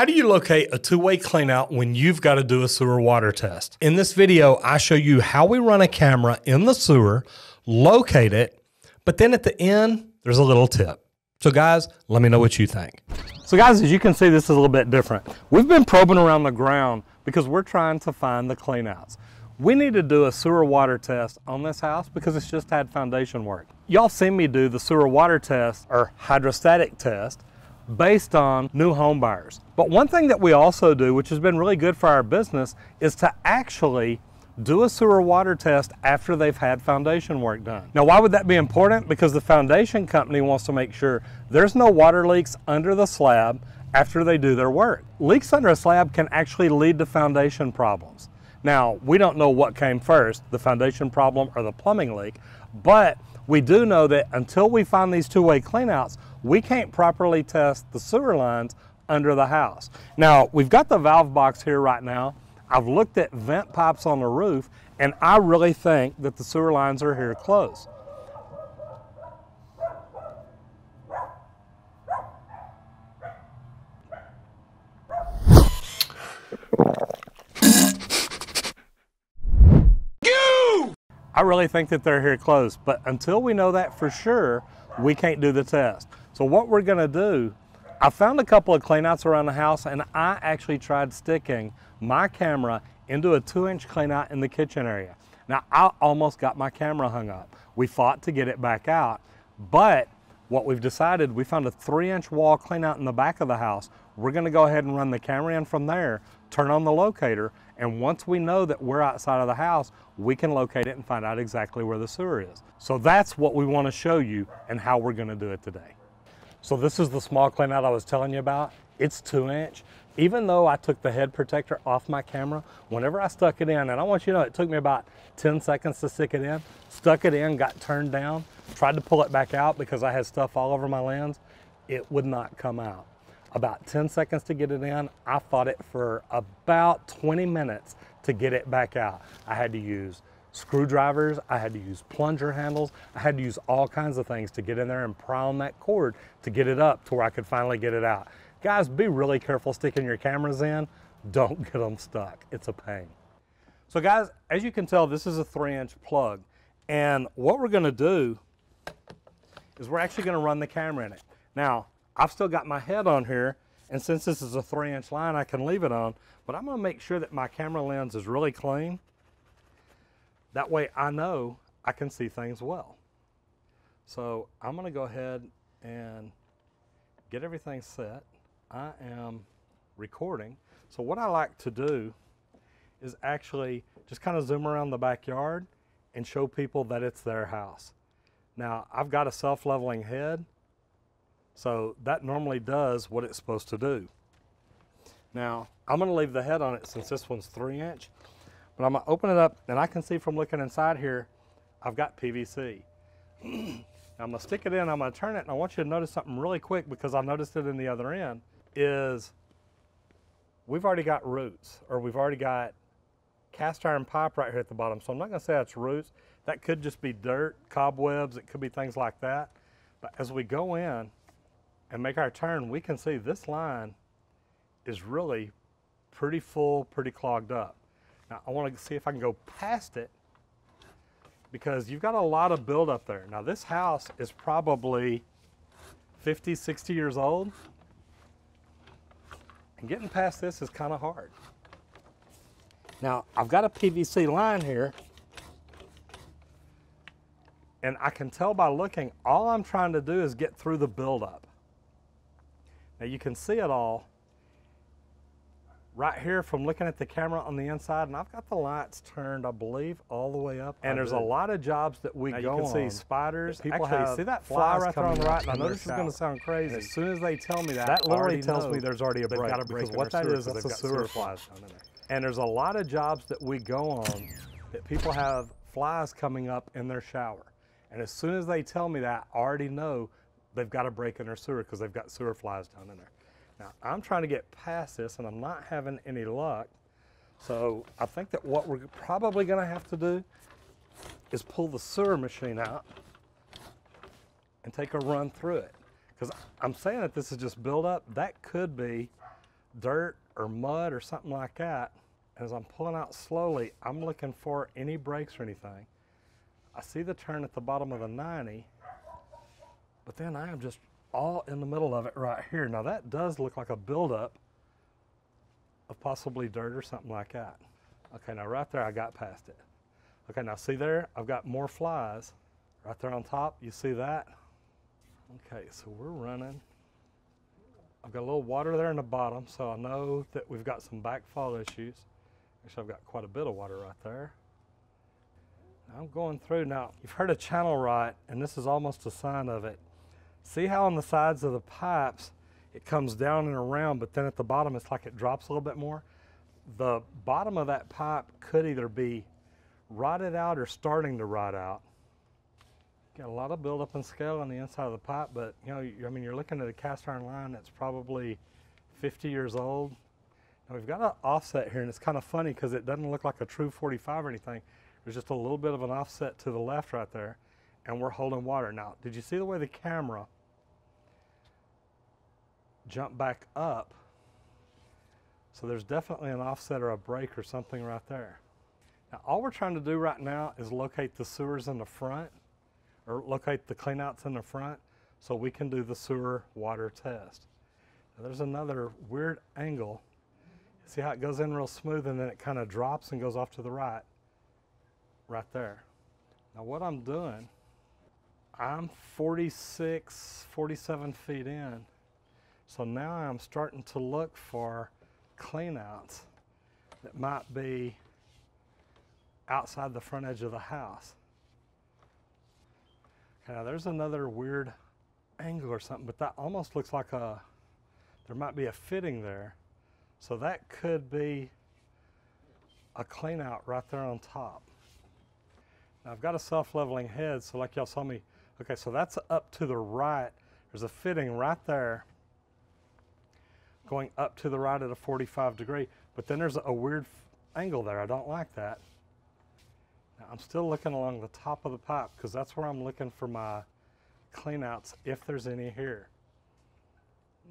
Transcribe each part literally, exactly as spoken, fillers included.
How do you locate a two-way cleanout when you've got to do a sewer water test? In this video, I show you how we run a camera in the sewer, locate it, but then at the end, there's a little tip. So guys, let me know what you think. So guys, as you can see, this is a little bit different. We've been probing around the ground because we're trying to find the cleanouts. We need to do a sewer water test on this house because it's just had foundation work. Y'all seen me do the sewer water test or hydrostatic test based on new home buyers. But one thing that we also do, which has been really good for our business, is to actually do a sewer water test after they've had foundation work done. Now, why would that be important? Because the foundation company wants to make sure there's no water leaks under the slab after they do their work. Leaks under a slab can actually lead to foundation problems. Now, we don't know what came first, the foundation problem or the plumbing leak, but we do know that until we find these two-way cleanouts, we can't properly test the sewer lines under the house. Now, we've got the valve box here right now. I've looked at vent pipes on the roof, and I really think that the sewer lines are here close. I really think that they're here close, but until we know that for sure, we can't do the test. So what we're gonna do, I found a couple of cleanouts around the house, and I actually tried sticking my camera into a two inch cleanout in the kitchen area. Now, I almost got my camera hung up. We fought to get it back out, but what we've decided, we found a three inch wall cleanout in the back of the house. We're gonna go ahead and run the camera in from there, turn on the locator, and once we know that we're outside of the house, we can locate it and find out exactly where the sewer is. So that's what we wanna show you and how we're gonna do it today. So this is the small cleanout I was telling you about. It's two inch. Even though I took the head protector off my camera, whenever I stuck it in, and I want you to know it took me about ten seconds to stick it in, stuck it in, got turned down, tried to pull it back out because I had stuff all over my lens, it would not come out. About ten seconds to get it in, I fought it for about twenty minutes to get it back out. I had to use screwdrivers, I had to use plunger handles, I had to use all kinds of things to get in there and pry on that cord to get it up to where I could finally get it out. Guys, be really careful sticking your cameras in. Don't get them stuck, it's a pain. So guys, as you can tell, this is a three inch plug. And what we're gonna do is we're actually gonna run the camera in it. Now, I've still got my head on here, and since this is a three inch line, I can leave it on, but I'm gonna make sure that my camera lens is really clean. That way I know I can see things well. So I'm gonna go ahead and get everything set. I am recording. So what I like to do is actually just kind of zoom around the backyard and show people that it's their house. Now, I've got a self-leveling head, so that normally does what it's supposed to do. Now, I'm gonna leave the head on it since this one's three inch. But I'm gonna open it up, and I can see from looking inside here, I've got P V C. I'm gonna stick it in, I'm gonna turn it, and I want you to notice something really quick because I noticed it in the other end, is we've already got roots, or we've already got cast iron pipe right here at the bottom. So I'm not gonna say that's roots. That could just be dirt, cobwebs, it could be things like that. But as we go in and make our turn, we can see this line is really pretty full, pretty clogged up. Now, I want to see if I can go past it because you've got a lot of buildup there. Now, this house is probably fifty, sixty years old, and getting past this is kind of hard. Now, I've got a P V C line here, and I can tell by looking, all I'm trying to do is get through the buildup. Now, you can see it all right here from looking at the camera on the inside, and I've got the lights turned, I believe, all the way up. And I there's did. a lot of jobs that we now go on. You can on. see spiders. People Actually, have see that fly right there on the right? Now, I know this is going to sound crazy. As soon as they tell me that, that literally tells me there's already a break. Got a break because what that is, that's a sewer fly. And there's a lot of jobs that we go on that people have flies coming up in their shower. And as soon as they tell me that, I already know they've got a break in their sewer because they've got sewer flies down in there. Now, I'm trying to get past this, and I'm not having any luck, so I think that what we're probably going to have to do is pull the sewer machine out and take a run through it, because I'm saying that this is just buildup. That could be dirt or mud or something like that, as I'm pulling out slowly, I'm looking for any breaks or anything. I see the turn at the bottom of the ninety, but then I am just all in the middle of it right here. Now that does look like a buildup of possibly dirt or something like that. Okay, now right there I got past it. Okay, now see there, I've got more flies. Right there on top, you see that? Okay, so we're running. I've got a little water there in the bottom, so I know that we've got some backfall issues. Actually, I've got quite a bit of water right there. I'm going through now. You've heard of channel rot, and this is almost a sign of it. See how on the sides of the pipes it comes down and around, but then at the bottom it's like it drops a little bit more? The bottom of that pipe could either be rotted out or starting to rot out. Got a lot of buildup and scale on the inside of the pipe, but you know, you, I mean, you're looking at a cast iron line that's probably fifty years old. Now we've got an offset here, and it's kind of funny because it doesn't look like a true forty-five or anything. There's just a little bit of an offset to the left right there, and we're holding water. Now, did you see the way the camera jumped back up? So there's definitely an offset or a break or something right there. Now, all we're trying to do right now is locate the sewers in the front, or locate the cleanouts in the front, so we can do the sewer water test. Now, there's another weird angle. See how it goes in real smooth, and then it kind of drops and goes off to the right. Right there. Now what I'm doing, I'm forty-six, forty-seven feet in. So now I'm starting to look for cleanouts that might be outside the front edge of the house. Okay, now there's another weird angle or something, but that almost looks like a, there might be a fitting there. So that could be a cleanout right there on top. Now I've got a self-leveling head, so like y'all saw me, okay, so that's up to the right. There's a fitting right there going up to the right at a forty-five degree, but then there's a weird angle there. I don't like that. Now I'm still looking along the top of the pipe because that's where I'm looking for my cleanouts, if there's any here.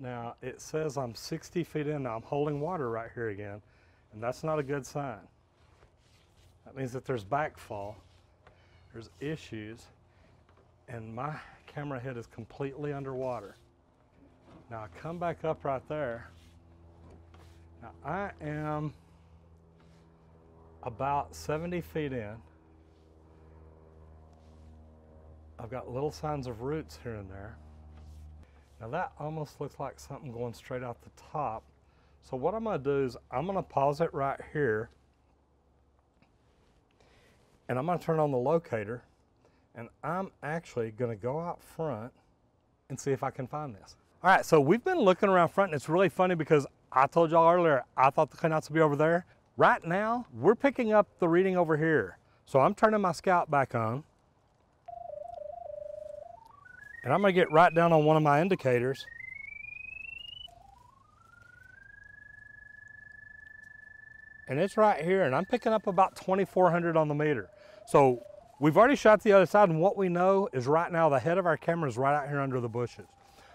Now it says I'm sixty feet in. Now I'm holding water right here again, and that's not a good sign. That means that there's backfall. There's issues, and my camera head is completely underwater. Now I come back up right there. Now I am about seventy feet in. I've got little signs of roots here and there. Now that almost looks like something going straight out the top. So what I'm gonna do is I'm gonna pause it right here, and I'm going to turn on the locator, and I'm actually going to go out front and see if I can find this. All right, so we've been looking around front, and it's really funny because I told y'all earlier I thought the cleanouts would be over there. Right now, we're picking up the reading over here. So I'm turning my Scout back on, and I'm going to get right down on one of my indicators. And it's right here, and I'm picking up about twenty-four hundred on the meter. So we've already shot the other side, and what we know is right now the head of our camera is right out here under the bushes.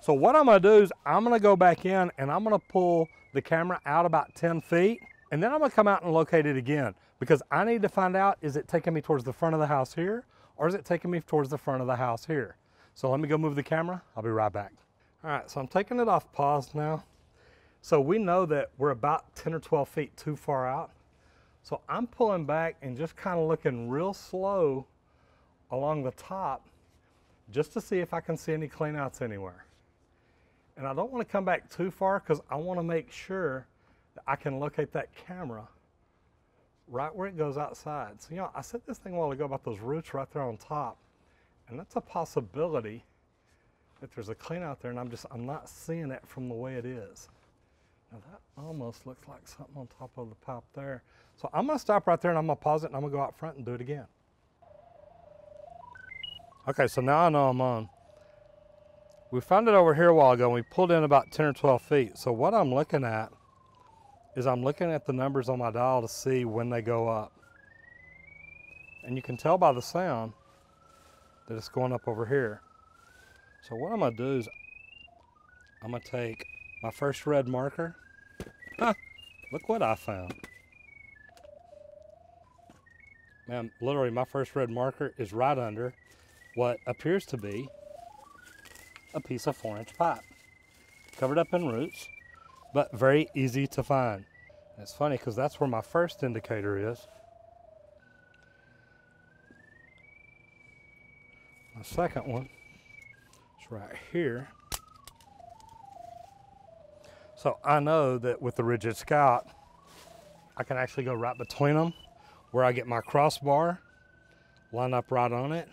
So what I'm gonna do is I'm gonna go back in, and I'm gonna pull the camera out about ten feet, and then I'm gonna come out and locate it again, because I need to find out, is it taking me towards the front of the house here, or is it taking me towards the front of the house here? So let me go move the camera. I'll be right back. All right, so I'm taking it off pause now. So we know that we're about ten or twelve feet too far out. So I'm pulling back and just kind of looking real slow along the top just to see if I can see any cleanouts anywhere. And I don't want to come back too far because I want to make sure that I can locate that camera right where it goes outside. So, you know, I said this thing a while ago about those roots right there on top, and that's a possibility that there's a cleanout there, and I'm just, I'm not seeing it from the way it is. Now that almost looks like something on top of the pipe there. So I'm gonna stop right there, and I'm gonna pause it, and I'm gonna go out front and do it again. Okay, so now I know I'm on. We found it over here a while ago, and we pulled in about ten or twelve feet. So what I'm looking at is I'm looking at the numbers on my dial to see when they go up. And you can tell by the sound that it's going up over here. So what I'm gonna do is I'm gonna take my first red marker, and Huh, look what I found. Man, literally my first red marker is right under what appears to be a piece of four inch pipe, covered up in roots, but very easy to find. And it's funny because that's where my first indicator is. My second one is right here. So I know that with the Rigid Scout, I can actually go right between them where I get my crossbar, line up right on it,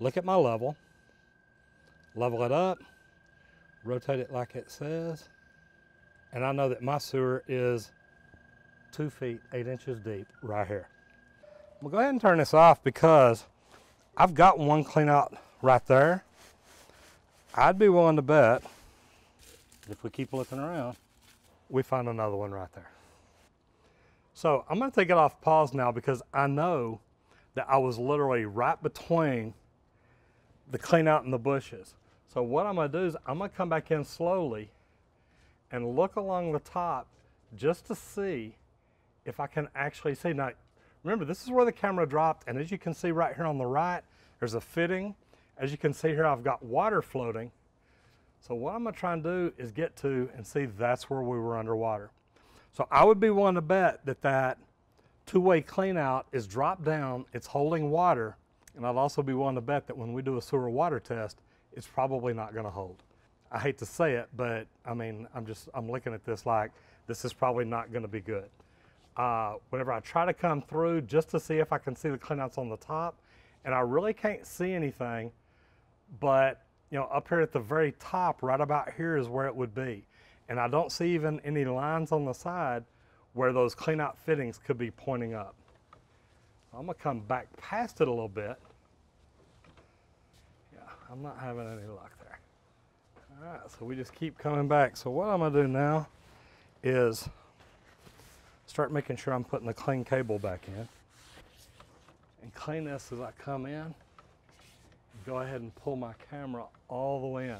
look at my level, level it up, rotate it like it says, and I know that my sewer is two feet, eight inches deep right here. I'm gonna go ahead and turn this off because I've got one clean out right there. I'd be willing to bet if we keep looking around, we find another one right there. So I'm gonna take it off pause now because I know that I was literally right between the clean out and the bushes. So what I'm gonna do is I'm gonna come back in slowly and look along the top just to see if I can actually see. Now, remember, this is where the camera dropped, and as you can see right here on the right, there's a fitting. As you can see here, I've got water floating. So what I'm gonna try and do is get to and see that's where we were underwater. So I would be willing to bet that that two-way clean out is dropped down, it's holding water, and I'd also be willing to bet that when we do a sewer water test, it's probably not gonna hold. I hate to say it, but I mean, I'm just, I'm looking at this like, this is probably not gonna be good. Uh, whenever I try to come through just to see if I can see the cleanouts on the top, and I really can't see anything, but you know, up here at the very top, right about here is where it would be. And I don't see even any lines on the side where those cleanout fittings could be pointing up. So I'm gonna come back past it a little bit. Yeah, I'm not having any luck there. All right, so we just keep coming back. So what I'm gonna do now is start making sure I'm putting the clean cable back in. And clean this as I come in, and go ahead and pull my camera all the way in.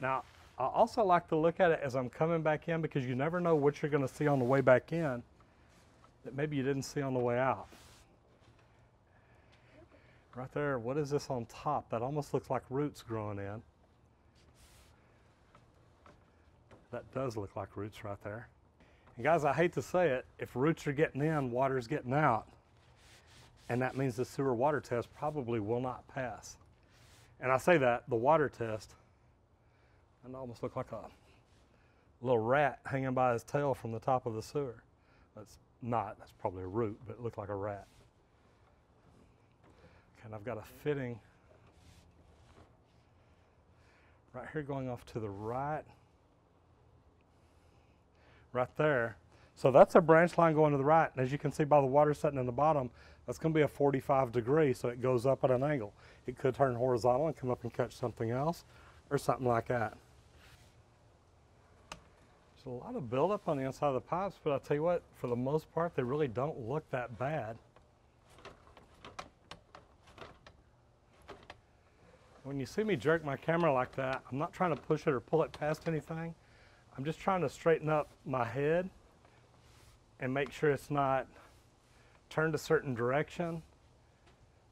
Now, I also like to look at it as I'm coming back in because you never know what you're gonna see on the way back in that maybe you didn't see on the way out. Right there, what is this on top? That almost looks like roots growing in. That does look like roots right there. And guys, I hate to say it, if roots are getting in, water's getting out. And that means the sewer water test probably will not pass. And I say that, the water test, I almost look like a little rat hanging by his tail from the top of the sewer. That's not, that's probably a root, but it looked like a rat. Okay, and I've got a fitting right here going off to the right. Right there. So that's a branch line going to the right. And as you can see by the water sitting in the bottom, that's gonna be a forty-five degree, so it goes up at an angle. It could turn horizontal and come up and catch something else or something like that. There's a lot of buildup on the inside of the pipes, but I'll tell you what, for the most part, they really don't look that bad. When you see me jerk my camera like that, I'm not trying to push it or pull it past anything. I'm just trying to straighten up my head and make sure it's not turned a certain direction.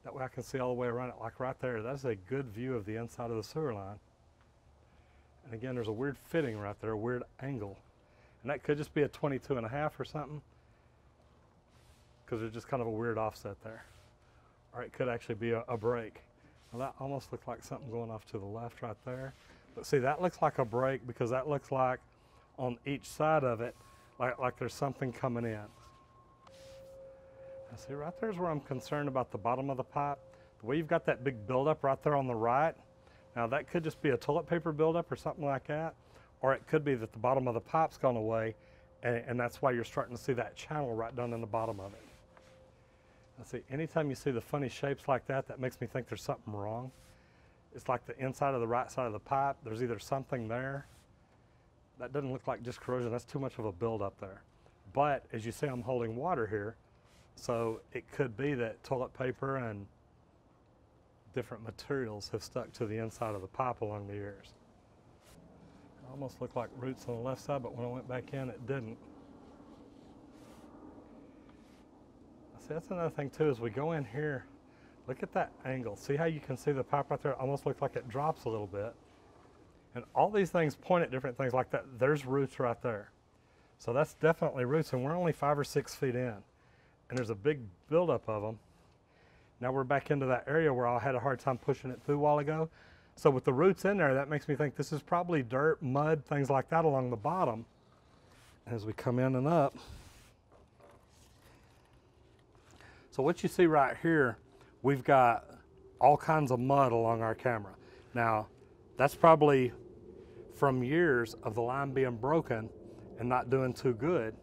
That way I can see all the way around it. Like right there, that's a good view of the inside of the sewer line. And again, there's a weird fitting right there, a weird angle. And that could just be a twenty-two and a half or something, because there's just kind of a weird offset there. Or it could actually be a, a break. Well, that almost looked like something going off to the left right there. But see, that looks like a break because that looks like on each side of it, like, like there's something coming in. Now see, right there's where I'm concerned about the bottom of the pipe. The way you've got that big buildup right there on the right, now that could just be a toilet paper buildup or something like that, or it could be that the bottom of the pipe's gone away and, and that's why you're starting to see that channel right down in the bottom of it. Now see, anytime you see the funny shapes like that, that makes me think there's something wrong. It's like the inside of the right side of the pipe, there's either something there. That doesn't look like just corrosion, that's too much of a buildup there. But as you see, I'm holding water here, so it could be that toilet paper and different materials have stuck to the inside of the pipe along the years. It almost looked like roots on the left side, but when I went back in, it didn't. See, that's another thing too, is we go in here, look at that angle. See how you can see the pipe right there? It almost looks like it drops a little bit. And all these things point at different things like that. There's roots right there. So that's definitely roots, and we're only five or six feet in. And there's a big buildup of them. Now we're back into that area where I had a hard time pushing it through a while ago. So with the roots in there, that makes me think this is probably dirt, mud, things like that along the bottom. As we come in and up. So what you see right here, we've got all kinds of mud along our camera. Now, that's probably from years of the line being broken and not doing too good.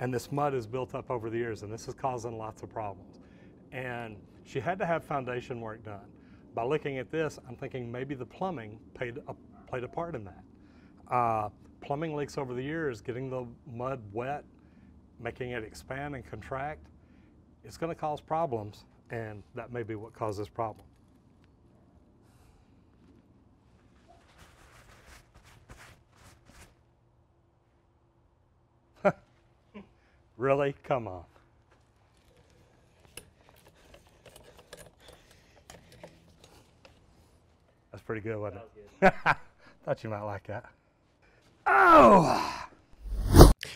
And this mud is built up over the years, and this is causing lots of problems. And she had to have foundation work done. By looking at this, I'm thinking maybe the plumbing played a, played a part in that. Uh, plumbing leaks over the years, getting the mud wet, making it expand and contract, it's going to cause problems, and that may be what causes problems. Really? Come on. That's pretty good, wasn't it? That was good. Thought you might like that. Oh!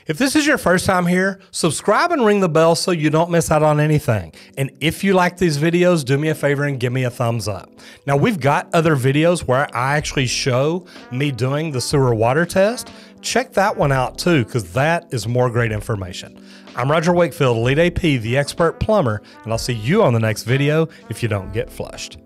If this is your first time here, subscribe and ring the bell so you don't miss out on anything. And if you like these videos, do me a favor and give me a thumbs up. Now, we've got other videos where I actually show me doing the sewer water test. Check that one out too, because that is more great information. I'm Roger Wakefield, LEED A P, the expert plumber, and I'll see you on the next video if you don't get flushed.